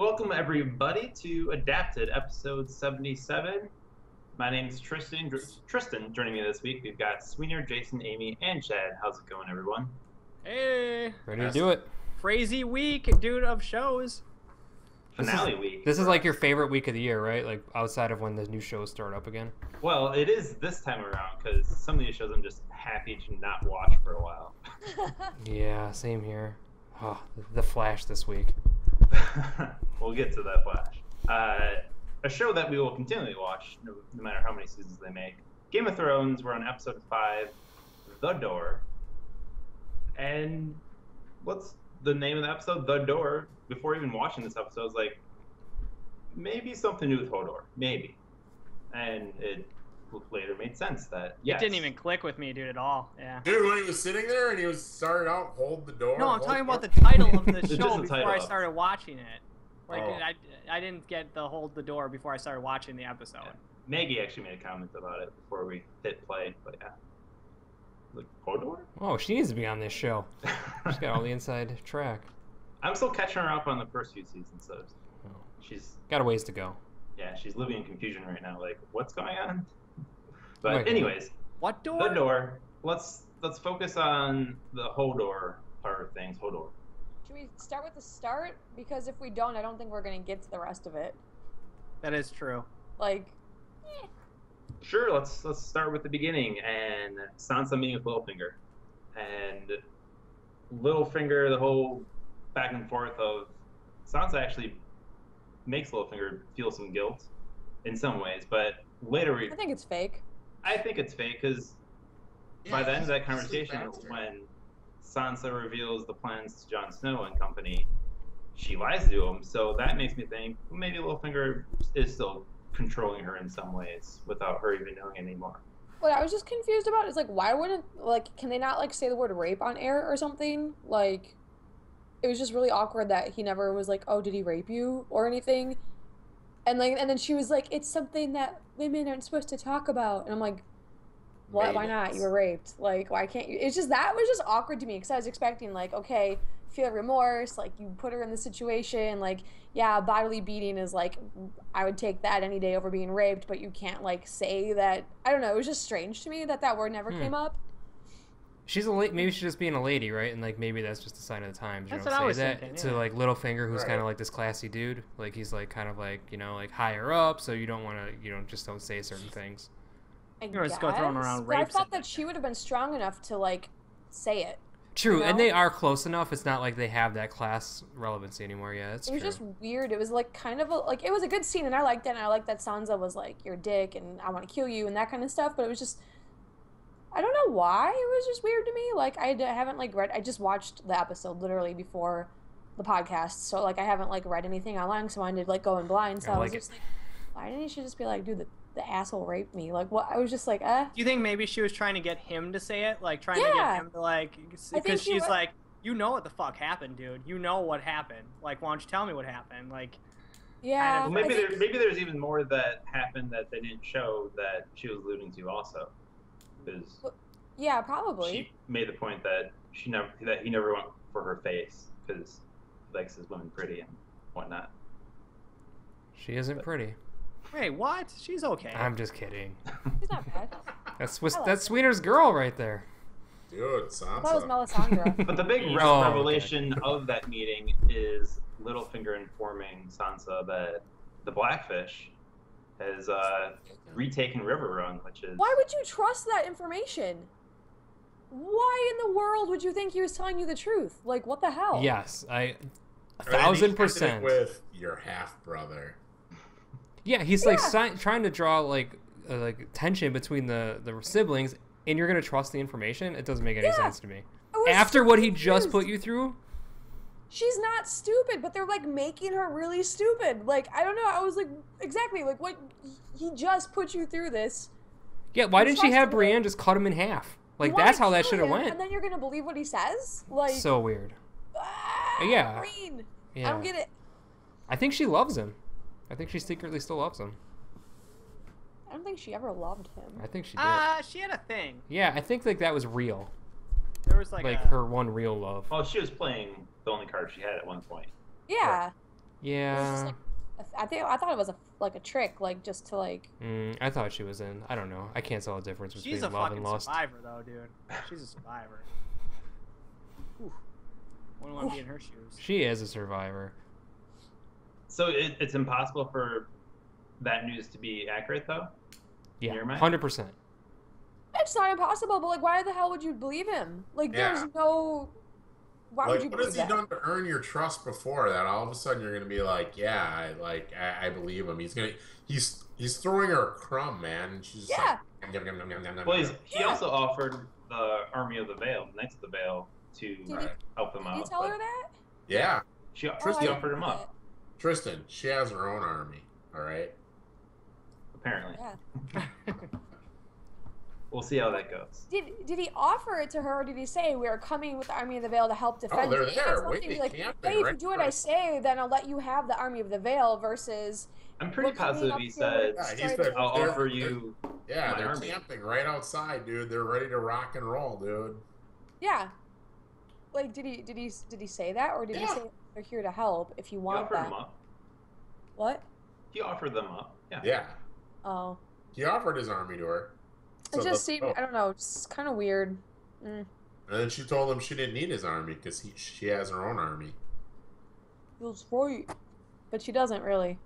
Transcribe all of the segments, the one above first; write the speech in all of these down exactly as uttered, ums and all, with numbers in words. Welcome, everybody, to Adapted, episode seventy-seven. My name is Tristan. Dr Tristan, joining me this week, we've got Sweener, Jason, Amy, and Chad. How's it going, everyone? Hey! Ready to do it. Crazy week, dude, of shows. Finale week. This is like your favorite week of the year, right? Like, outside of when the new shows start up again. Well, it is this time around, because some of these shows I'm just happy to not watch for a while. Yeah, same here. Oh, The Flash this week. We'll get to that flash. Uh, a show that we will continually watch, no, no matter how many seasons they make. Game of Thrones, we're on episode five, The Door. And what's the name of the episode? The Door. Before even watching this episode, I was like, maybe something to do with Hodor. Maybe. And it later made sense that, yes. It didn't even click with me, dude, at all. Yeah. Dude, when he was sitting there and he was started out, hold the door. No, I'm talking about the title of the show before I started watching it. Like, oh. I, I didn't get the hold the door before I started watching the episode. Yeah. Maggie actually made a comment about it before we hit play, but yeah. Like, Hodor? Oh, she needs to be on this show. She's got all the inside track. I'm still catching her up on the first few seasons, so oh. she's got a ways to go. Yeah, she's living in confusion right now. Like, what's going on? But Wait, anyways, what door? The door. Let's let's focus on the Hodor part of things. Hodor. Should we start with the start? Because if we don't, I don't think we're gonna get to the rest of it. That is true. Like, eh. Sure. Let's let's start with the beginning and Sansa meeting with Littlefinger, and Littlefinger. The whole back and forth of Sansa actually makes Littlefinger feel some guilt in some ways, but later we. I think it's fake. I think it's fake, because yeah, by the end of that conversation, when Sansa reveals the plans to Jon Snow and company, she lies to him. So that makes me think, well, maybe Littlefinger is still controlling her in some ways without her even knowing anymore. What I was just confused about is, like, why wouldn't, like, can they not, like, say the word rape on air or something? Like, it was just really awkward that he never was like, oh, did he rape you or anything? And like, and then she was like, it's something that women aren't supposed to talk about. And I'm like, why, why not? You were raped. Like, why can't you? It's just, that was just awkward to me, because I was expecting, like, okay, feel remorse. Like, you put her in this situation. Like, yeah, bodily beating is, like, I would take that any day over being raped. But you can't, like, say that. I don't know. It was just strange to me that that word never hmm. came up. She's a lady. Maybe she's just being a lady, right? And, like, maybe that's just a sign of the times. You that's don't what say I was that thinking, yeah. to, like, Littlefinger, who's right. kind of like this classy dude. Like, he's like kind of like, you know, like higher up, so you don't want to, you know, just don't say certain things. I you guess. Just go throwing around rapes. I thought that she would have been strong enough to, like, say it. True, you know? And they are close enough. It's not like they have that class relevancy anymore. Yeah, it's it was true. Just weird. It was like kind of a, like, it was a good scene, and I liked it, and I liked that Sansa was like, "You're a dick," and "I want to kill you," and that kind of stuff. But it was just. I don't know why, it was just weird to me. Like, I haven't, like, read, I just watched the episode literally before the podcast, so, like, I haven't, like, read anything online, so I ended, like, going blind, so I, I was like just it. like, why didn't she just be like, dude, the, the asshole raped me? Like, what? I was just like, eh. Do you think maybe she was trying to get him to say it? Like, trying yeah. to get him to, like, because she's was. like, you know what the fuck happened, dude. You know what happened. Like, why don't you tell me what happened? Like, yeah. Kind of, well, maybe, there, maybe there's even more that happened that they didn't show that she was alluding to also. Well, yeah, probably. She made the point that she never that he never went for her face because he likes his women pretty and whatnot. She isn't but. pretty. Hey, what? She's okay. I'm just kidding. She's not bad. That's was, like that's that. Sweener's girl right there. Dude, Sansa. That was Melisandre. But the big oh, revelation okay. of that meeting is Littlefinger informing Sansa that the Blackfish has uh, retaken River Run, which is... Why would you trust that information? Why in the world would you think he was telling you the truth? Like, what the hell? Yes, I... A thousand percent. With your half-brother. Yeah, he's, yeah. like, si trying to draw, like, uh, like tension between the, the siblings, and you're going to trust the information? It doesn't make any yeah. sense to me. After what he just put you through... She's not stupid, but they're, like, making her really stupid. Like, I don't know. I was like, exactly. Like, what? He just put you through this. Yeah, why didn't she have Brienne just cut him in half? Like, that's how that should have went. And then you're going to believe what he says? Like, so weird. Ah, yeah. Green. yeah. I don't get it. I think she loves him. I think she secretly still loves him. I don't think she ever loved him. I think she did. Uh, she had a thing. Yeah, I think, like, that was real. There was, like, like a... her one real love. Oh, she was playing... the only card she had at one point. Yeah. Yeah. Like, I think I thought it was a, like a trick, like just to like. Mm, I thought she was in. I don't know. I can't tell the difference between She's a love and lost. She's a fucking survivor, though, dude. She's a survivor. Ooh. Wouldn't want to be in her shoes. She is a survivor. So it, it's impossible for that news to be accurate, though. Yeah, one hundred percent. It's not impossible, but like, why the hell would you believe him? Like, yeah. there's no. Why like, would you what has he that? done to earn your trust before that? All of a sudden, you're gonna be like, yeah, I, like I, I believe him. He's gonna, he's he's throwing her a crumb, man. And she's just yeah. like, nom, nom, nom, nom, nom, nom. Well, he's, he yeah. also offered the Army of the Vale, next to the Vale, to he, help him did out. Did you tell her that? Yeah, she oh, Tristan offered him up. It. Tristan, she has her own army. All right. Apparently. Yeah. We'll see how that goes. Did Did he offer it to her, or did he say, we are coming with the Army of the Vale to help defend you? Oh, they're there. Wait, they like, can't hey, if right you do what I say, then I'll let you have the Army of the Vale versus... I'm pretty positive he said, yeah, I'll offer you they're, Yeah, they're army. camping right outside, dude. They're ready to rock and roll, dude. Yeah. Like, did he Did he, did he say that, or did yeah. he say they're here to help if you want that? He offered them up. What? He offered them up, yeah. Yeah. Oh. He offered his army to her. So it just seemed, oh. I don't know, it's kind of weird. Mm. And then she told him she didn't need his army because he, she has her own army. That's right. But she doesn't really.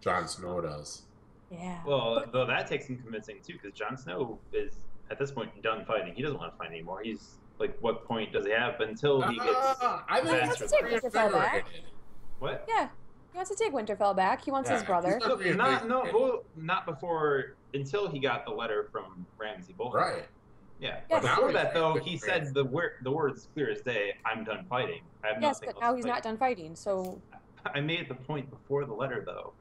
Jon Snow does. Yeah. Well, but, though that takes some convincing too, because Jon Snow is, at this point, done fighting. He doesn't want to fight anymore. He's, like, what point does he have until he gets... Uh, I think he wants to take Winterfell back. What? Yeah. He wants to take Winterfell back. He wants yeah. his brother. Not, not, no, well, not before... Until he got the letter from Ramsay Bolton. Right. Yeah. Yes. Before that, though, he said the word, the words clear as day, I'm done fighting. I have yes, but now he's not done fighting, so... I made the point before the letter, though.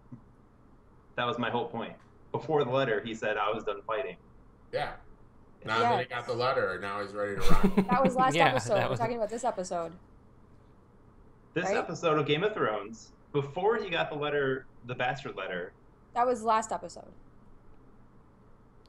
That was my whole point. Before the letter, he said, I was done fighting. Yeah. Now yes. that he got the letter, now he's ready to rock. That was last yeah, episode. Was... We're talking about this episode. This right? episode of Game of Thrones, before he got the letter, the bastard letter... That was last episode.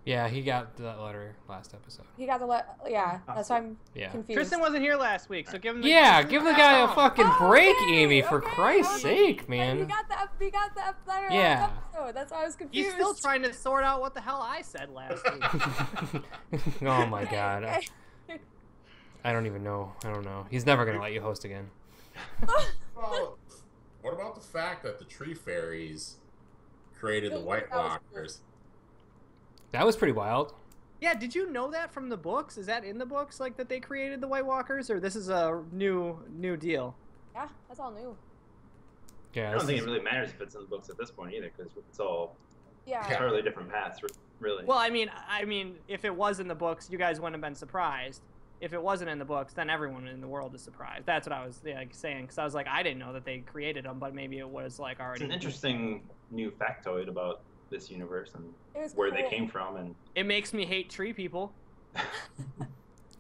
Yeah, he got that letter last episode. He got the letter. Yeah, that's why I'm yeah. confused. Tristan wasn't here last week, so give him. The yeah, give the guy a fucking oh, break, okay, Amy. For okay, Christ's okay. sake, man. We got the we got the letter yeah. last episode. That's why I was confused. He's still trying to sort out what the hell I said last week. Oh my god. I, I don't even know. I don't know. He's never gonna let you host again. Well, what about the fact that the tree fairies created the White Walkers? That was pretty wild. Yeah, did you know that from the books? Is that in the books, like, that they created the White Walkers? Or this is a new new deal? Yeah, that's all new. Yeah, I don't think is... it really matters if it's in the books at this point either, because it's all yeah. entirely different paths, really. Well, I mean, I mean, if it was in the books, you guys wouldn't have been surprised. If it wasn't in the books, then everyone in the world is surprised. That's what I was like saying, because I was like, I didn't know that they created them, but maybe it was, like, already... It's an interesting new factoid about... this universe and where cool. they came from, and it makes me hate tree people.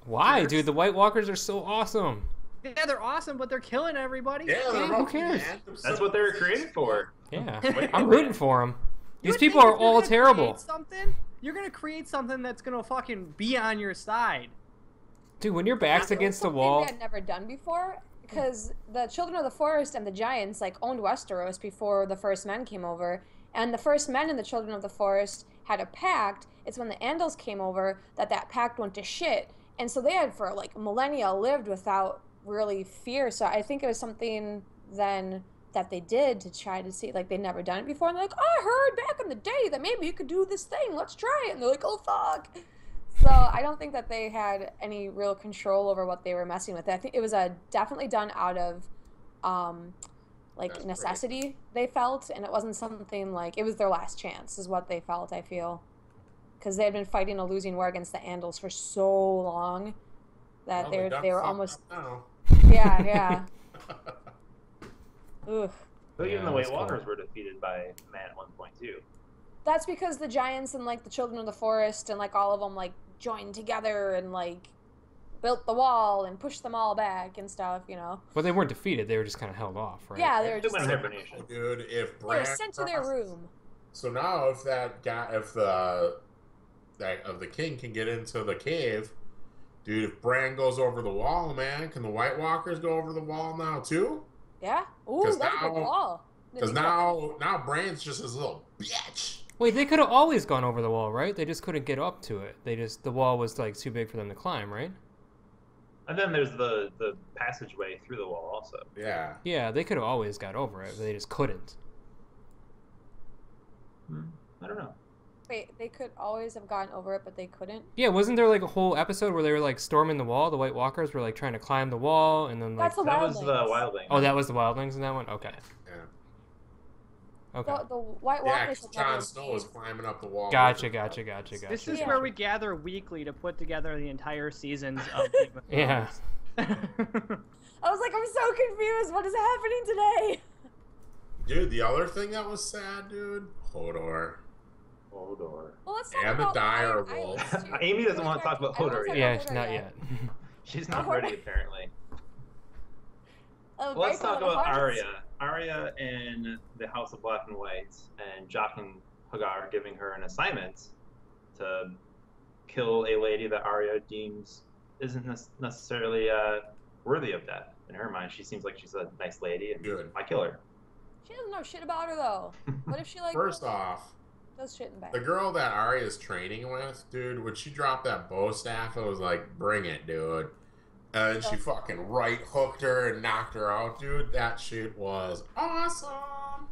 Why, dude? The White Walkers are so awesome. Yeah, they're awesome, but they're killing everybody. Yeah, they're who cares? That's what they were created for. Yeah, I'm rooting for them. These you people are all terrible. Something you're gonna create something that's gonna fucking be on your side, dude. When your back's yeah, against the wall, I've never done before. Because the Children of the Forest and the Giants like owned Westeros before the First Men came over. And the First Men and the Children of the Forest had a pact. It's when the Andals came over that that pact went to shit. And so they had for like millennia lived without really fear. So I think it was something then that they did to try to see, like they'd never done it before. And they're like, oh, I heard back in the day that maybe you could do this thing. Let's try it. And they're like, oh, fuck. So I don't think that they had any real control over what they were messing with. I think it was a definitely done out of... Um, like That's necessity great. they felt, and it wasn't something like, it was their last chance is what they felt, I feel, because they had been fighting a losing war against the Andals for so long that well, they, they, they were almost now. yeah yeah Ugh. But even yeah, the White Walkers cool. were defeated by man at one point too. That's because the Giants and like the Children of the Forest and like all of them like joined together and like built the wall and pushed them all back and stuff, you know. Well, they weren't defeated. They were just kind of held off, right? Yeah, they were just... Like, dude, if Bran... They were sent to their room. So now if that guy... If the... That, of the king can get into the cave, dude, if Bran goes over the wall, man, can the White Walkers go over the wall now, too? Yeah. Ooh, that's now, a good wall. Because now, now Bran's just this little bitch. Wait, they could have always gone over the wall, right? They just couldn't get up to it. They just the wall was like too big for them to climb, right? And then there's the the passageway through the wall, also. Yeah. Yeah, they could have always got over it, but they just couldn't. Hmm. I don't know. Wait, they could always have gone over it, but they couldn't? Yeah, wasn't there like a whole episode where they were like storming the wall? The White Walkers were like trying to climb the wall, and then like That's the that was the Wildlings. Oh, that was the Wildlings in that one? Okay. Yeah. Okay. The, the White Walkers. Yeah, Jon Snow was climbing up the wall. Gotcha, gotcha, gotcha, gotcha. This is yeah. where we gather weekly to put together the entire seasons of Game of Thrones. Yeah. I was like, I'm so confused. What is happening today? Dude, the other thing that was sad, dude, Hodor. Hodor. Well, and the dire wolf. Amy doesn't want to talk about Hodor yet. Yeah, Hodor not yet. yet. She's not ready, apparently. Oh, well, let's talk about Arya. Arya in the House of Black and White, and Jock and Hagar giving her an assignment to kill a lady that Arya deems isn't necessarily uh, worthy of death. In her mind, she seems like she's a nice lady, and Good. I kill her. She doesn't know shit about her, though. What if she, like... First off... Back. The girl that Arya's training with, dude, when she dropped that bow staff, it was like, bring it, dude. And she fucking right hooked her and knocked her out, dude. That shit was awesome.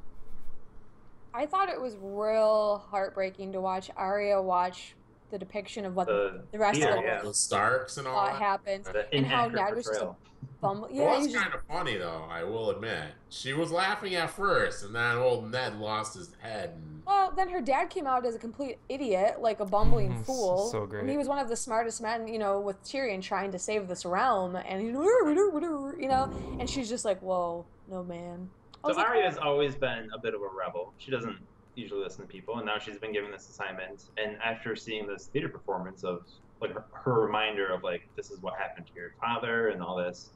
I thought it was real heartbreaking to watch Arya watch the depiction of what the, the rest yeah, of yeah. the Starks and all that happens, and, and how Ned was just a bumble. Yeah, well, it was just... kind of funny though. I will admit, she was laughing at first, and then old Ned lost his head. And... Well, then her dad came out as a complete idiot, like a bumbling fool. So great. And he was one of the smartest men, you know, with Tyrion trying to save this realm, and he, you know, and she's just like, "Whoa, no man." So like, Arya's oh. always been a bit of a rebel. She doesn't usually listen to people, and now she's been given this assignment, and after seeing this theater performance of like her, her reminder of like this is what happened to your father and all this,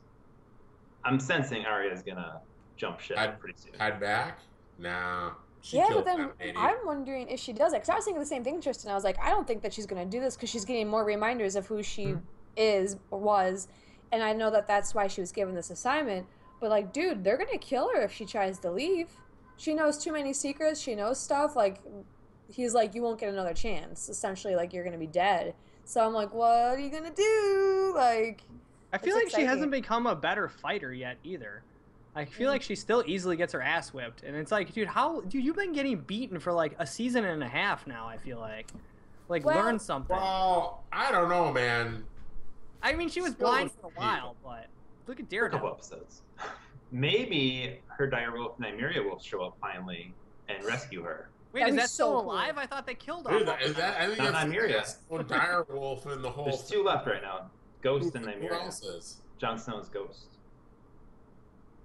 I'm sensing Arya's gonna jump ship I'd, pretty soon. I'd back? Nah. She yeah, but then I'm wondering if she does it, because I was thinking the same thing, Tristan. I was like, I don't think that she's gonna do this because she's getting more reminders of who she mm. is or was, and I know that that's why she was given this assignment, but like, dude, they're gonna kill her if she tries to leave. She knows too many secrets. She knows stuff. Like, he's like, you won't get another chance. Essentially, like, you're going to be dead. So I'm like, what are you going to do? Like, I feel like exciting. She hasn't become a better fighter yet either. I feel mm-hmm. like she still easily gets her ass whipped. And it's like, dude, how, dude, you've been getting beaten for like a season and a half now, I feel like. Like, well, learn something. Well, I don't know, man. I mean, she was still blind for a while, but look at Daredevil. Couple episodes. Maybe her dire wolf Nymeria will show up finally and rescue her. Wait, That'd is that still so alive? Cool. I thought they killed her. Dude, is that, I think Not that's Nymeria. That's one dire wolf in the whole. There's two left right now. Ghost and Nymeria. Who else is? Jon Snow's Ghost.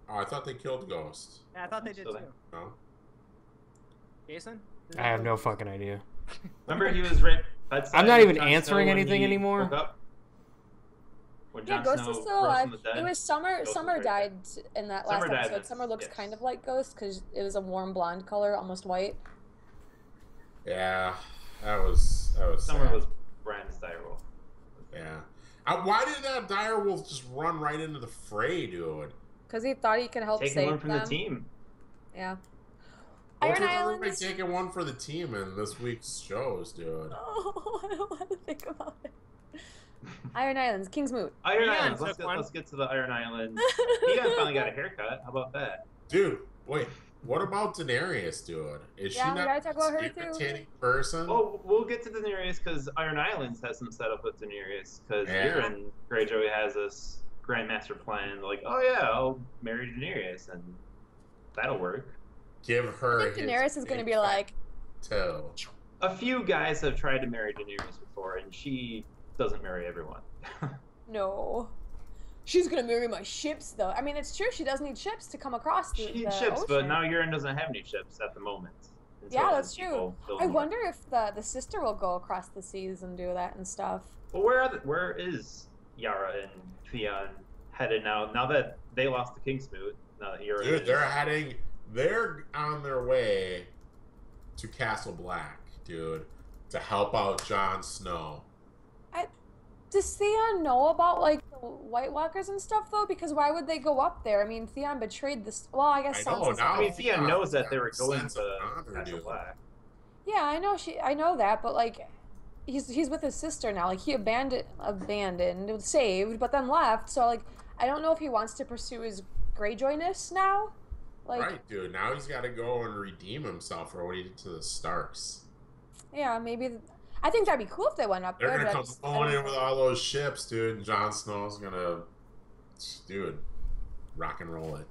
Oh, I thought they killed Ghost. Yeah, I thought they did so too. No. Jason? I have no fucking idea. Remember he was right bedside. I'm not even Jon answering Snow anything anymore. Yeah, Ghost Snow is still alive. It was Summer. Ghost Summer died in that last Summer episode. Died. Summer looks yes. kind of like Ghost because it was a warm blonde color, almost white. Yeah, that was that was. Summer sad. was Bran's direwolf. Yeah, I, why did that direwolf just run right into the fray, dude? Because he thought he could help Taking save them. Taking one from the team. Yeah. Iron Islands. Taking one for the team in this week's shows, dude. Oh, I don't want to think about it. Iron Islands, King's Moot. Iron Theon Islands. Let's get, let's get to the Iron Islands. Theon finally got a haircut. How about that, dude? Wait, what about Daenerys, dude? Is yeah, she not talk about her too. person? Oh, we'll get to Daenerys because Iron Islands has some setup with Daenerys because Euron Greyjoy has this grandmaster plan. Like, oh yeah, I'll marry Daenerys and that'll work. Give her. I think Daenerys is going to be like. Toe. A few guys have tried to marry Daenerys before, and she. Doesn't marry everyone. No. She's gonna marry my ships, though. I mean, it's true. She does need ships to come across the She needs the ships, ocean. But now Euron doesn't have any ships at the moment. Yeah, that's true. I wonder more. if the, the sister will go across the seas and do that and stuff. Well, where, are the, where is Yara and Theon headed now? Now that they lost the King's Moot, now that Yara Dude, is... they're heading... They're on their way to Castle Black, dude, to help out Jon Snow. I, Does Theon know about, like, the White Walkers and stuff, though? Because why would they go up there? I mean, Theon betrayed this... Well, I guess Sansa... I know, now. I mean, Theon knows that they were going to... Yeah, I know she. I know that, but, like, he's he's with his sister now. Like, he abandoned... Abandoned... Saved, but then left. So, like, I don't know if he wants to pursue his Greyjoyness now. Like, right, dude. Now he's got to go and redeem himself for what he did to the Starks. Yeah, maybe... I think that'd be cool if they went up They're there. They're gonna come just, blowing in with all those ships, dude. And Jon Snow's gonna, dude, rock and roll it.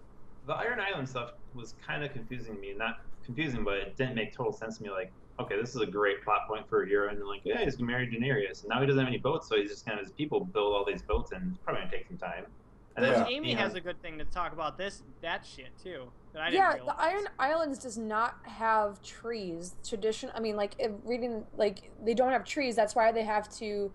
The Iron Island stuff was kind of confusing me. Not confusing, but it didn't make total sense to me. Like, okay, this is a great plot point for a hero, and like, yeah, he's gonna marry Daenerys, and now he doesn't have any boats, so he's just kind of his people build all these boats, and it's probably gonna take some time. And yeah. then Amy you know, has a good thing to talk about this that shit too. That I didn't yeah, realize. The Iron Islands does not have trees. Tradition, I mean, like if reading, like they don't have trees. That's why they have to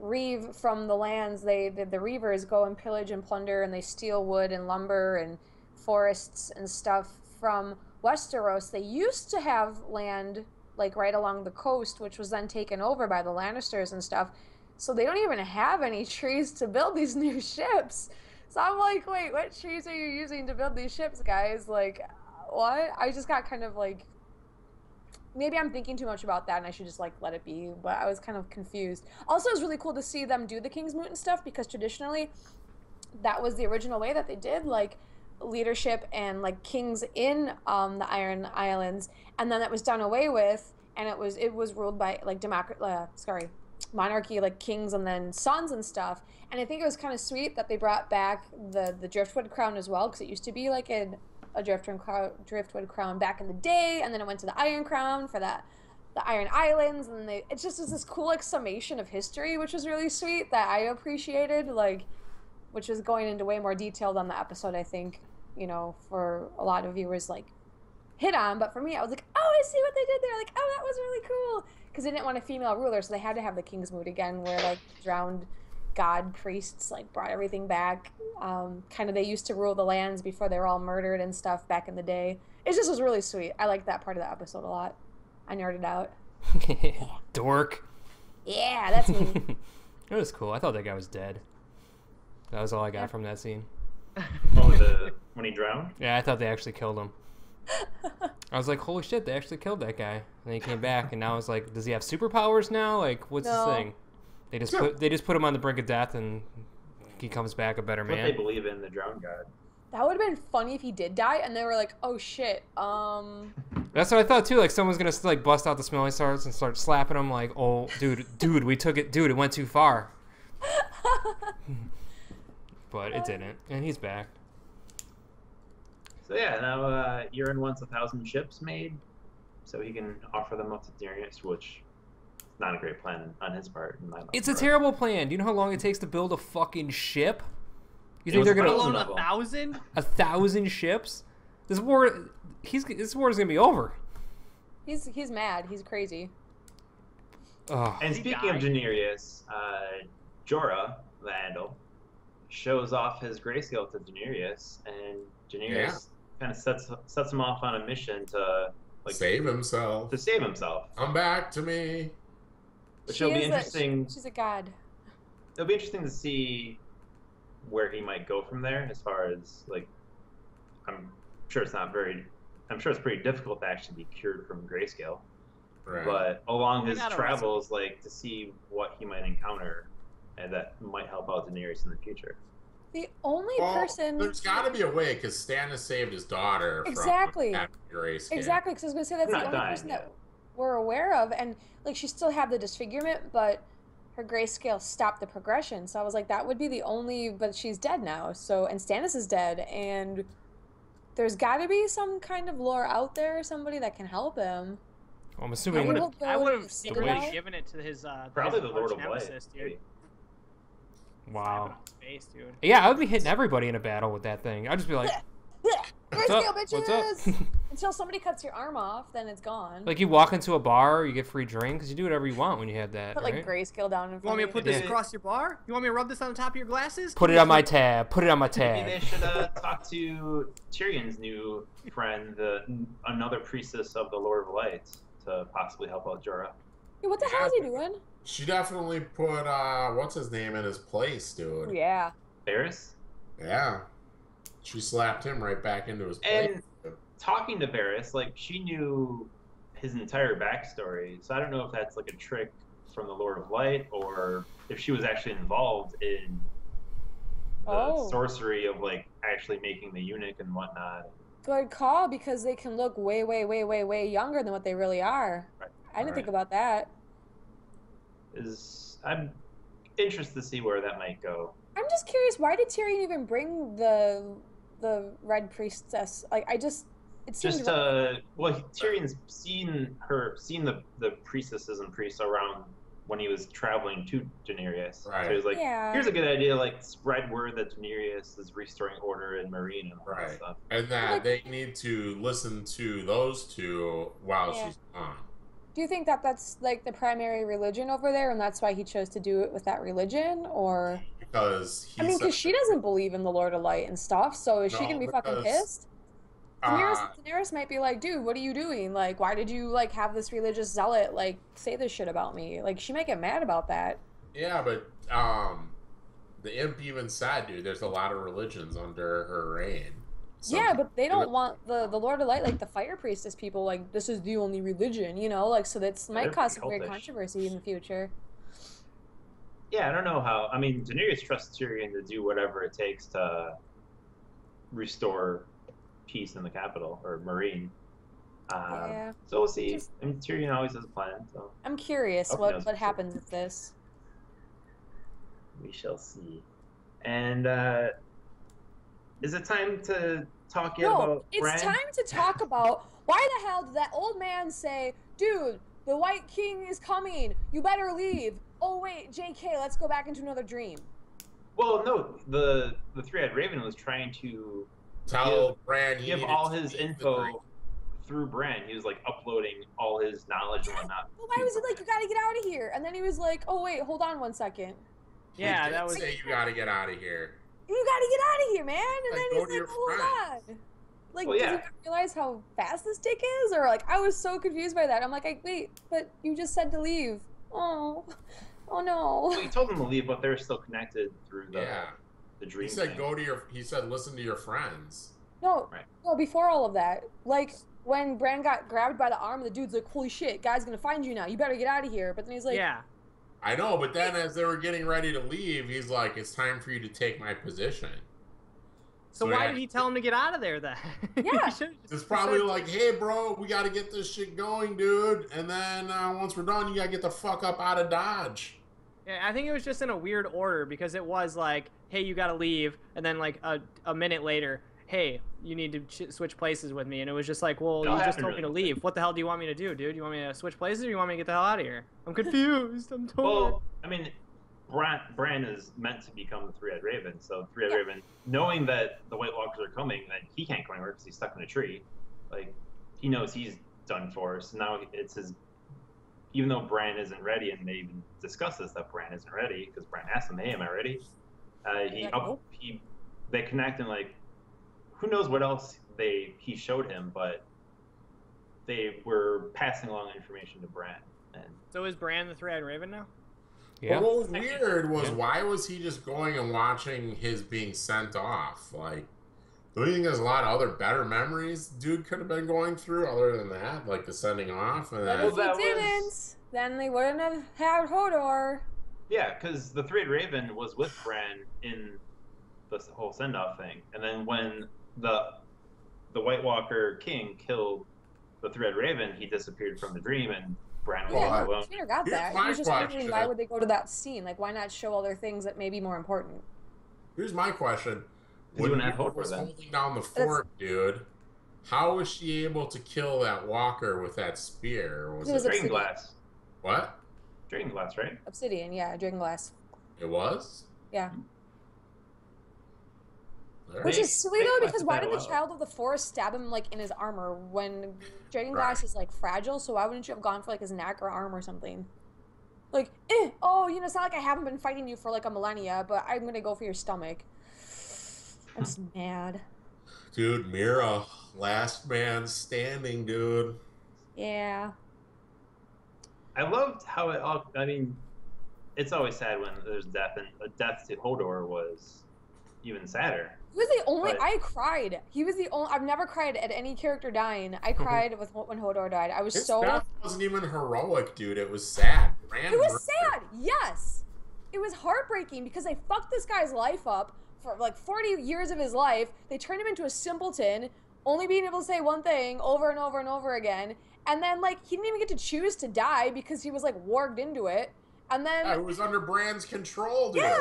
reave from the lands. They the, the reavers go and pillage and plunder, and they steal wood and lumber and forests and stuff from Westeros. They used to have land like right along the coast, which was then taken over by the Lannisters and stuff. So they don't even have any trees to build these new ships. So I'm like, wait, what trees are you using to build these ships, guys? Like, what? I just got kind of like, maybe I'm thinking too much about that and I should just like let it be, but I was kind of confused. Also, it was really cool to see them do the King's Moot and stuff because traditionally that was the original way that they did like leadership and like kings in um, the Iron Islands. And then that was done away with and it was, it was ruled by like democracy, uh, sorry. monarchy, like kings and then sons and stuff. And I think it was kind of sweet that they brought back the the driftwood crown as well, because it used to be like an, a driftwood crown, driftwood crown back in the day, and then it went to the Iron Crown for that the Iron Islands, and they it just was this cool like summation of history, which was really sweet that I appreciated, like which was going into way more detail on the episode. I think you know for a lot of viewers like hit on, but for me I was like, oh, I see what they did there, like, oh, that was really cool. Because they didn't want a female ruler, so they had to have the King's Moot again, where like drowned god priests like brought everything back. Um, kind of they used to rule the lands before they were all murdered and stuff back in the day. It just was really sweet. I liked that part of the episode a lot. I nerded out. Dork. Yeah, that's me. It was cool. I thought that guy was dead. That was all I got yeah. from that scene. Oh, the, when he drowned? Yeah, I thought they actually killed him. I was like, holy shit, they actually killed that guy. And then he came back, and now I was like, does he have superpowers now? Like, what's no. his thing? They just, sure. put, they just put him on the brink of death, and he comes back a better man. What they believe in, the drowned god. That would have been funny if he did die, and they were like, oh shit, um... That's what I thought, too. Like, someone's gonna, like, bust out the smelling stars and start slapping him, like, oh, dude, dude, we took it, dude, it went too far. But it didn't, and he's back. So yeah, now uh, Euron wants a thousand ships made, so he can offer them up to Daenerys, which is not a great plan on his part. In my it's a terrible plan. Do you know how long it takes to build a fucking ship? You think they're gonna build a thousand? A thousand ships? This war, he's this war is gonna be over. He's he's mad. He's crazy. Oh. And speaking of Daenerys, uh, Jorah the Andal shows off his grayscale to Daenerys, and Daenerys. Yeah. Kind of sets sets him off on a mission to like save himself. To save himself. Come back to me. Which will be interesting. A, she's a god. It'll be interesting to see where he might go from there. As far as like, I'm sure it's not very. I'm sure it's pretty difficult to actually be cured from grayscale. Right. But along his travels, like to see what he might encounter, and that might help out Daenerys in the future. The only well, person... There's got to be a way, because Stannis saved his daughter exactly. from Grayscale. Exactly, because I was going to say that's We're the only dying, person yeah. that we're aware of. And, like, she still had the disfigurement, but her Grayscale stopped the progression. So I was like, that would be the only... But she's dead now, so... And Stannis is dead, and there's got to be some kind of lore out there, somebody that can help him. Well, I'm assuming... I would have secretly given it to his... Uh, Probably his the Lord of Light. Wow. Space, dude. Yeah, I would be hitting everybody in a battle with that thing. I'd just be like, what's up? What's up? Until somebody cuts your arm off, then it's gone. Like, you walk into a bar, you get free drinks, you do whatever you want when you have that. Put, right? like, grayscale down in front of you. You want me to put this yeah. across your bar? You want me to rub this on the top of your glasses? Put it on my tab. Put it on my tab. Maybe they should uh, talk to Tyrion's new friend, the, another priestess of the Lord of Light, to possibly help out Jorah. Hey, what the hell is he doing? She definitely put uh, what's his name in his place, dude. Yeah. Varys? Yeah. She slapped him right back into his place. And dude. Talking to Varys, like she knew his entire backstory, so I don't know if that's like a trick from the Lord of Light or if she was actually involved in the oh. sorcery of like actually making the eunuch and whatnot. Good call, because they can look way, way, way, way, way younger than what they really are. Right. I didn't right. think about that. Is I'm interested to see where that might go. I'm just curious, why did Tyrion even bring the the Red Priestess? Like, I just it seems just uh well Tyrion's seen her seen the the priestesses and priests around when he was traveling to Daenerys. Right. So he was like, yeah. here's a good idea, like spread word that Daenerys is restoring order in Meereen and all right. that stuff. And that like, they need to listen to those two while yeah. she's gone. Do you think that that's like the primary religion over there, and that's why he chose to do it with that religion, or because he's I mean, because she doesn't believe in the Lord of Light and stuff, so is no, she gonna be because, fucking pissed? Daenerys, uh, Daenerys might be like, dude, what are you doing? Like, why did you like have this religious zealot like say this shit about me? Like, she might get mad about that. Yeah, but um, the imp even said, dude, there's a lot of religions under her reign. So yeah, but they don't want the, the Lord of Light, like the fire priestess people, like this is the only religion, you know, like so that's might cause some weird controversy in the future. Yeah, I don't know how. I mean, Daenerys trusts Tyrion to do whatever it takes to restore peace in the capital or Meereen. Uh, yeah. So we'll see. Just, I mean, Tyrion always has a plan. So I'm curious okay, what what happens with this. We shall see, and. Uh, Is it time to talk yet no, about it's Bran? Time to talk about why the hell did that old man say, dude, the White King is coming. You better leave. Oh, wait, J K, let's go back into another dream. Well, no, the the Three-Eyed Raven was trying to Tell give, Bran he give all his info through Bran. He was, like, uploading all his knowledge and whatnot. Well, why was he like, you got to get out of here? And then he was like, oh, wait, hold on one second. Yeah, that was... Say you got to get out of here. You gotta get out of here, man! And like, then he's like, hold friends. on! Like, well, yeah. did you realize how fast this dick is? Or, like, I was so confused by that. I'm like, I, wait, but you just said to leave. Oh. Oh, no. Well, he told them to leave, but they're still connected through the, yeah. the dream He said, thing. go to your, he said, listen to your friends. No, right. no, before all of that, like, when Bran got grabbed by the arm, the dude's like, holy shit, guy's gonna find you now. You better get out of here. But then he's like... yeah. I know, but then as they were getting ready to leave, he's like, it's time for you to take my position. So, so why did he tell him to get out of there then? Yeah. It's probably like, hey, bro, we got to get this shit going, dude. And then uh, once we're done, you got to get the fuck up out of Dodge. Yeah, I think it was just in a weird order because it was like, hey, you got to leave. And then like a, a minute later, hey, you need to ch switch places with me. And it was just like, well, no, you just told really me to leave. What the hell do you want me to do, dude? You want me to switch places or you want me to get the hell out of here? I'm confused. I'm totally... Well, I mean, Bran, Bran is meant to become the Three-Eyed Raven. So Three-Eyed yeah. Raven, knowing that the White Walkers are coming, that he can't go anywhere because he's stuck in a tree, like, he knows he's done for. So now it's his... Even though Bran isn't ready, and they even discuss this, that Bran isn't ready, because Bran asked him, hey, am I ready? Uh, he, up, he, they connect and, like, who knows what else they he showed him, but they were passing along information to Bran. And so is Bran the Three-Eyed Raven now? Yeah. Well, what was weird was yeah. why was he just going and watching his being sent off? Like, don't you think there's a lot of other better memories dude could have been going through other than that, like the sending off? And then... But if well, he didn't, was... then they wouldn't have had Hodor. Yeah, because the Three-Eyed Raven was with Bran in the whole send-off thing, and then when the the White Walker King killed the Three-Eyed Raven, he disappeared from the dream, and Bran was yeah, alone. Peter got that. He was just wondering, why would they go to that scene? Like, why not show other things that may be more important? Here's my question. When he was holding down the fork, That's... dude, how was she able to kill that walker with that spear? Or was it, was it Dragonglass? What? Dragonglass, right? Obsidian, yeah, Dragonglass. It was? Yeah. Right. Which is silly though, because why did the Child of the Forest stab him like in his armor when Dragonglass right. is like fragile? So why wouldn't you have gone for like his neck or arm or something? Like, eh, oh, you know, it's not like I haven't been fighting you for like a millennia, but I'm gonna go for your stomach. I'm just mad. Dude, Mira, last man standing, dude. Yeah. I loved how it all. I mean, it's always sad when there's death, and death to Hodor was even sadder. He was the only, but... I cried. He was the only, I've never cried at any character dying. I cried with when Hodor died. I was His so. Death wasn't even heroic, dude. It was sad. Bran it was murdered. sad, yes. It was heartbreaking because they fucked this guy's life up for like forty years of his life. They turned him into a simpleton, only being able to say one thing over and over and over again. And then, like, he didn't even get to choose to die because he was, like, warged into it. And then... Yeah, it was under Bran's control, dude. Yeah!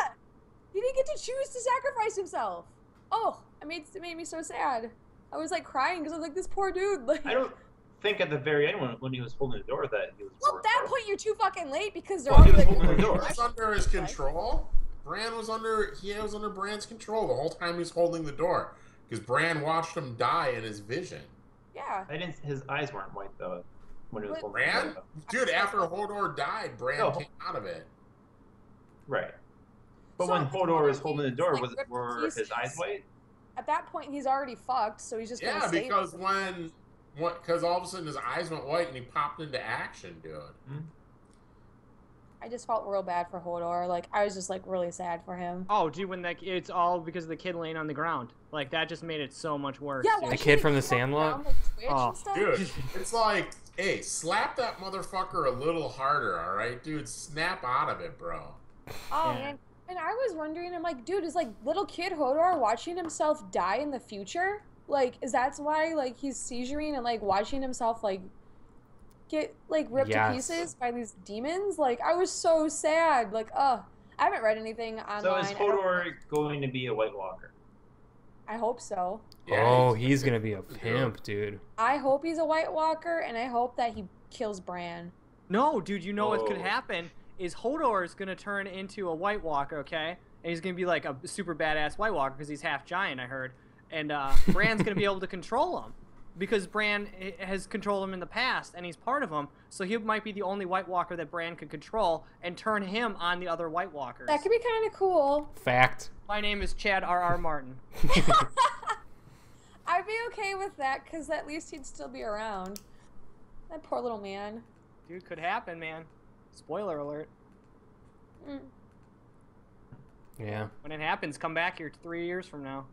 He didn't get to choose to sacrifice himself. Oh, it made, it made me so sad. I was, like, crying because I was like, this poor dude. Like, I don't think at the very end when, when he was holding the door that he was... Well, at that point, you're too fucking late because they're well, all... Well, he was like, holding the door. He was under his control. Bran was under... He was under Bran's control the whole time he was holding the door. Because Bran watched him die in his vision. Yeah. I didn't. His eyes weren't white though. When it was Bran, dude, after Hodor died, Bran no. came out of it. Right. But so when Hodor was holding the door, like, was it, were his eyes white? At that point, he's already fucked, so he's just yeah. Gonna save because him. when, what? Because all of a sudden his eyes went white and he popped into action, dude. Mm-hmm. I just felt real bad for Hodor. Like, I was just, like, really sad for him. Oh, dude, when that, it's all because of the kid laying on the ground. Like, that just made it so much worse. Yeah, well, the kid from the Sandlot? Like, oh, dude, it's like, hey, slap that motherfucker a little harder, all right? Dude, snap out of it, bro. Oh, yeah. man. And I was wondering, I'm like, dude, is, like, little kid Hodor watching himself die in the future? Like, is that's why, like, he's seizuring and, like, watching himself, like, get like ripped yes. to pieces by these demons. Like, I was so sad. Like, uh I haven't read anything online. So is Hodor going to be a White Walker? I hope so. Yeah, oh, he's, he's gonna be a pimp, dude. I hope he's a White Walker, and I hope that he kills Bran. No, dude, you know oh. what could happen is Hodor is gonna turn into a White Walker, okay? And he's gonna be like a super badass White Walker because he's half giant, I heard. And uh, Bran's gonna be able to control him. Because Bran has controlled him in the past, and he's part of him, so he might be the only White Walker that Bran could control and turn him on the other White Walkers. That could be kind of cool. Fact. My name is Chad R R Martin. I'd be okay with that, because at least he'd still be around. That poor little man. Dude, could happen, man. Spoiler alert. Mm. Yeah. When it happens, come back here three years from now.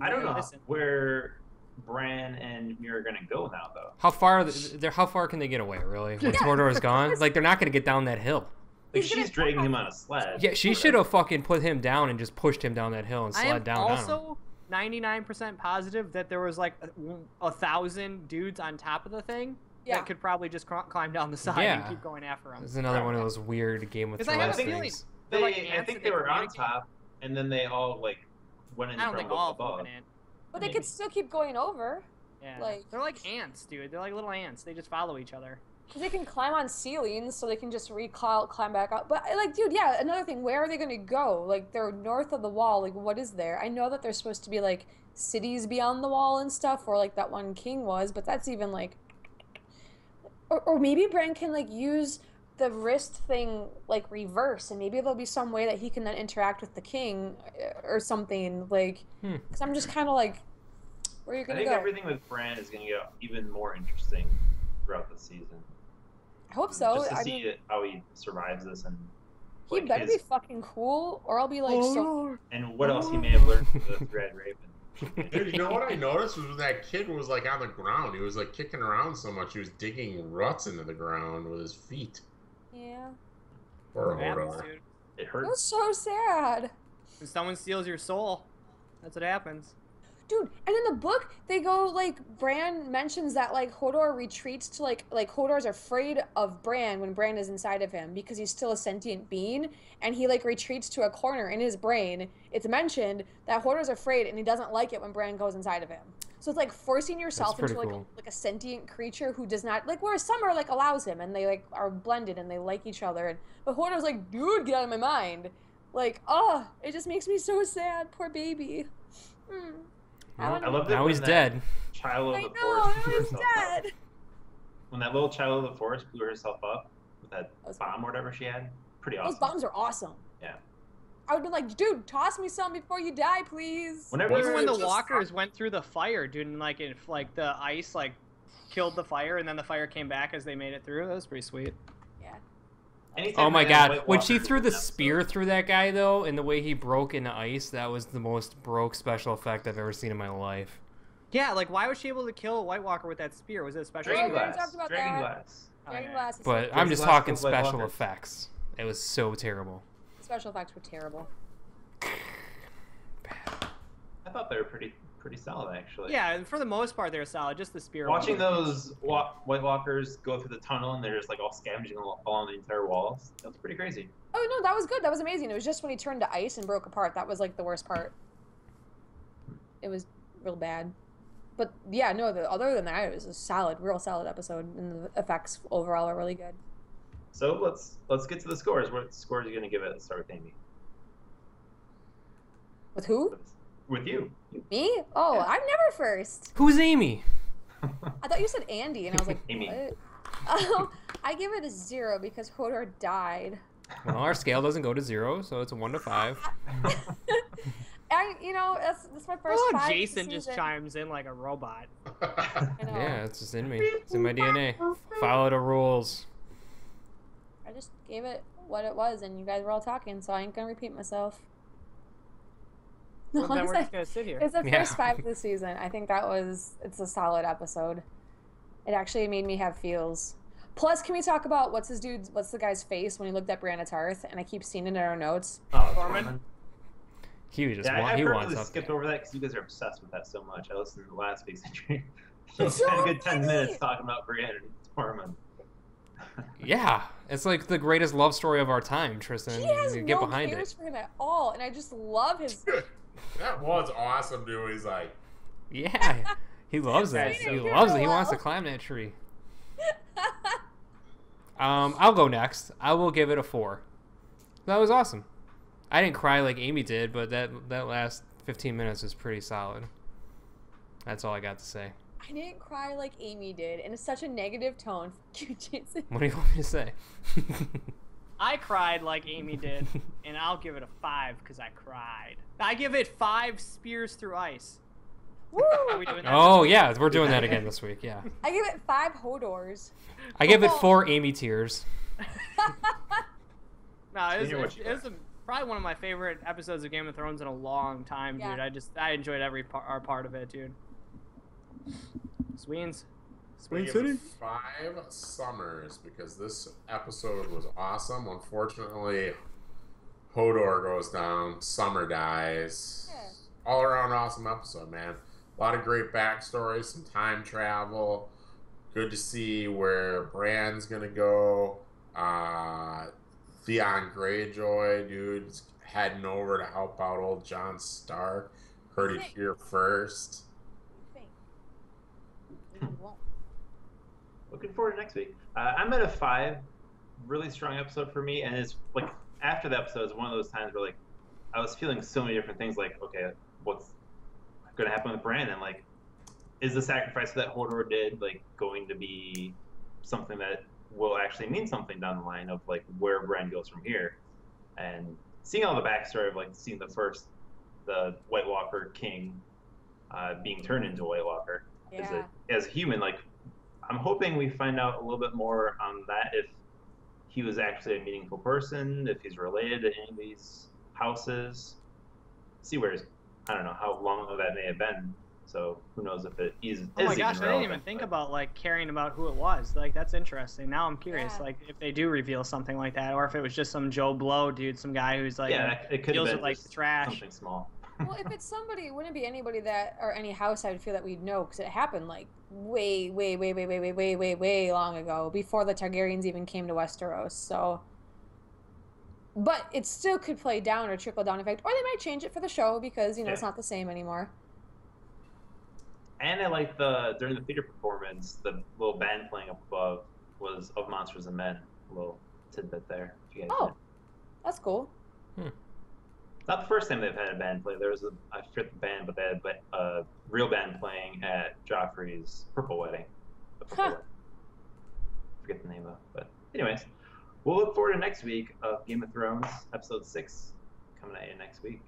I don't know listen. where... Bran and Mir are gonna go now, though. How far? They're how far can they get away, really? When yeah, Hodor is gone, like they're not gonna get down that hill. Like He's she's dragging him on a sled. Yeah, she should have fucking put him down and just pushed him down that hill and slid down. I am also ninety-nine percent positive that there was like a, a thousand dudes on top of the thing yeah. that could probably just cr climb down the side yeah. and keep going after him. There's another one of those weird Game of Thrones things. They, like, I think they were on top, and then they all like went in from above. But they Maybe. could still keep going over. Yeah. Like, they're like ants, dude. They're like little ants. They just follow each other. Because they can climb on ceilings, so they can just recall, climb back up. But, like, dude, yeah, another thing. Where are they going to go? Like, they're north of the wall. Like, what is there? I know that there's supposed to be, like, cities beyond the wall and stuff, or, like, that one king was, but that's even, like... Or, or maybe Bran can, like, use the wrist thing, like, reverse, and maybe there'll be some way that he can then interact with the king or something, like, because hmm. I'm just kind of like, where are you going to go? I think everything with Bran is going to get even more interesting throughout the season. I hope so. Just to I see mean, how he survives this. and He like, better his... be fucking cool, or I'll be like, oh, so... And what oh. else he may have learned from the Thread Raven. Dude, you know what I noticed was when that kid was, like, on the ground. He was, like, kicking around so much. He was digging ruts into the ground with his feet. Yeah. Or Hodor. It hurts. That's so sad. When someone steals your soul, that's what happens. Dude, and in the book, they go, like, Bran mentions that, like, Hodor retreats to, like, like, Hodor's afraid of Bran when Bran is inside of him because he's still a sentient being, and he, like, retreats to a corner in his brain. It's mentioned that Hodor's afraid, and he doesn't like it when Bran goes inside of him. So it's, like, forcing yourself into, like, cool. a, like, a sentient creature who does not, like, whereas Summer, like, allows him, and they, like, are blended, and they like each other, and, but Hodor's like, dude, get out of my mind. Like, oh, it just makes me so sad, poor baby. Mm. I, I love that now he's that dead. Child of the forest blew herself up. When that little child of the forest blew herself up with that bomb or whatever she had, pretty awesome. Those bombs are awesome. Yeah. I would be like, dude, toss me some before you die, please. Whenever Even when the walkers stop. went through the fire, dude, and like if like the ice like killed the fire, and then the fire came back as they made it through. That was pretty sweet. Yeah. Anytime oh my god, when she threw the spear episode. through that guy, though, and the way he broke into ice, that was the most broke special effect I've ever seen in my life. Yeah, like, why was she able to kill a White Walker with that spear? Was it a special effect? Dragonglass. Dragonglass. Dragonglass. But I'm just talking special effects. It was so terrible. Special effects were terrible. I thought they were pretty pretty solid, actually. Yeah, for the most part, they were solid. Just the spear. Watching those wa White Walkers go through the tunnel and they're just like all scavenging along the entire walls. That was pretty crazy. Oh, no, that was good. That was amazing. It was just when he turned to ice and broke apart. That was like the worst part. It was real bad. But yeah, no, the, other than that, it was a solid, real solid episode. And the effects overall are really good. So let's let's get to the scores. What score are you going to give it? Let's start with Amy. With who? With you. Me? Oh, yeah. I'm never first. Who's Amy? I thought you said Andy, and I was like, Amy. What? Um, I give it a zero because Hodor died. Well, our scale doesn't go to zero, so it's a one to five. I, you know, that's, that's my first. Oh, five Jason just chimes in like a robot. I know. Yeah, it's just in me. It's in my D N A. Follow the rules. I just gave it what it was, and you guys were all talking, so I ain't gonna repeat myself. Well, then we're just gonna sit here. It's the first yeah. five of the season. I think that was it's a solid episode. It actually made me have feels. Plus, can we talk about what's his dude's what's the guy's face when he looked at Brianna Tarth? And I keep seeing it in our notes. Oh, Norman. He just yeah, want, I, I he wants. I skipped over that because you guys are obsessed with that so much. I listened to the last week's entry. So had a good ten funny. minutes talking about Brianna Tormund. Yeah, it's like the greatest love story of our time, Tristan. He has you get no behind cares it. for him at all, and I just love his. That was awesome, dude. He's like, yeah, he loves that. He loves it. He wants to climb that tree. um, I'll go next. I will give it a four. That was awesome. I didn't cry like Amy did, but that that last fifteen minutes was pretty solid. That's all I got to say. I didn't cry like Amy did, and it's such a negative tone. Fuck you, Jason. What do you want me to say? I cried like Amy did, and I'll give it a five because I cried. I give it five spears through ice. Woo! Are we doing that oh, this yeah. Week? We're doing that again this week, yeah. I give it five Hodors. I give oh. it four Amy tears. No, it was, it, it was a, probably one of my favorite episodes of Game of Thrones in a long time, yeah. dude. I just I enjoyed every par part of it, dude. Sweens. Sweens City. Five summers because this episode was awesome. Unfortunately, Hodor goes down. Summer dies. Yeah. All around awesome episode, man. A lot of great backstories, some time travel. Good to see where Bran's gonna go. Uh, Theon Greyjoy, dude's heading over to help out old Jon Stark. Heard it here first. Looking forward to next week. Uh, I'm at a five. Really strong episode for me, and it's like after the episode is one of those times where like I was feeling so many different things. Like, okay, what's going to happen with Bran? And like, is the sacrifice that Hodor did like going to be something that will actually mean something down the line of like where Bran goes from here? And seeing all the backstory of like seeing the first the White Walker King uh, being turned into a White Walker. Yeah. As, a, as a human, like, I'm hoping we find out a little bit more on that, if he was actually a meaningful person, if he's related to any of these houses. See where he's, I don't know how long of that may have been, so who knows if it is. Oh my gosh, I didn't even think about, like, caring about who it was. Like, that's interesting. Now I'm curious, yeah. like, if they do reveal something like that, or if it was just some Joe Blow dude, some guy who's, like, yeah, it could deals with, like, trash. Something small. Well, if it's somebody, it wouldn't be anybody that, or any house I would feel that we'd know, because it happened, like, way, way, way, way, way, way, way, way, way long ago, before the Targaryens even came to Westeros, so. But it still could play down or trickle-down effect, or they might change it for the show, because, you know, yeah. it's not the same anymore. And I like the, during the theater performance, the little band playing up above was Of Monsters and Men, a little tidbit there. If you guys oh, know. That's cool. Hmm. Not the first time they've had a band play. There was a, I forget the band, but they had a uh, real band playing at Joffrey's Purple Wedding. Purple huh. Wedding. I forget the name of it. But anyways, we'll look forward to next week of Game of Thrones, episode six, coming at you next week.